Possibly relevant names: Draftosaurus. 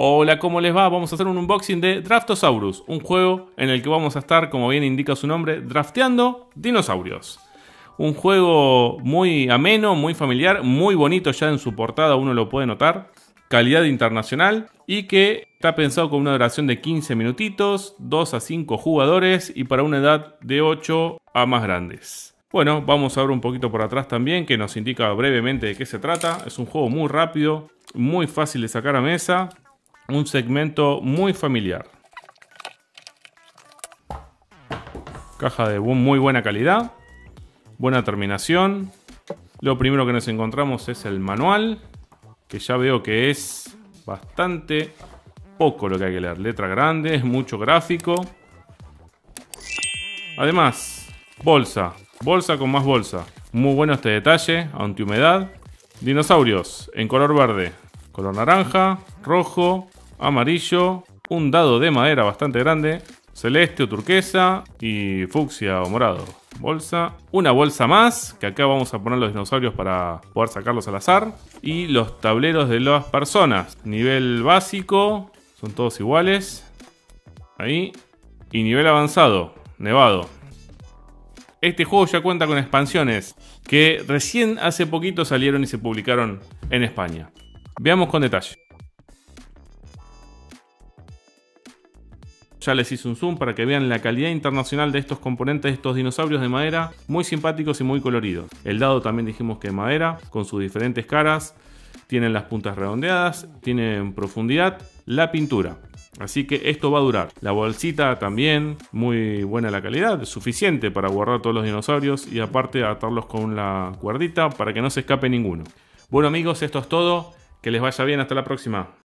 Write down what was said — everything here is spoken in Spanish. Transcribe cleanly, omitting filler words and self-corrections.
Hola, ¿cómo les va? Vamos a hacer un unboxing de Draftosaurus, un juego en el que vamos a estar, como bien indica su nombre, drafteando dinosaurios. Un juego muy ameno, muy familiar, muy bonito ya en su portada, uno lo puede notar. Calidad internacional y que está pensado con una duración de 15 minutitos, 2 a 5 jugadores y para una edad de 8 a más grandes. Bueno, vamos a ver un poquito por atrás también, que nos indica brevemente de qué se trata. Es un juego muy rápido, muy fácil de sacar a mesa, un segmento muy familiar. Caja de muy buena calidad, buena terminación. Lo primero que nos encontramos es el manual, que ya veo que es bastante poco lo que hay que leer. Letra grande, mucho gráfico. Además, bolsa. Bolsa con más bolsa. Muy bueno este detalle, antihumedad. Dinosaurios en color verde, color naranja, rojo, amarillo. Un dado de madera bastante grande, celeste o turquesa y fucsia o morado. Bolsa. Una bolsa más, que acá vamos a poner los dinosaurios para poder sacarlos al azar. Y los tableros de las personas. Nivel básico, son todos iguales. Ahí. Y nivel avanzado, nevado. Este juego ya cuenta con expansiones que recién hace poquito salieron y se publicaron en España. Veamos con detalle. Ya les hice un zoom para que vean la calidad internacional de estos componentes, de estos dinosaurios de madera, muy simpáticos y muy coloridos. El dado también dijimos que es madera, con sus diferentes caras, tienen las puntas redondeadas, tienen profundidad, la pintura. Así que esto va a durar. La bolsita también, muy buena la calidad, suficiente para guardar todos los dinosaurios y aparte atarlos con la cuerdita para que no se escape ninguno. Bueno amigos, esto es todo, que les vaya bien, hasta la próxima.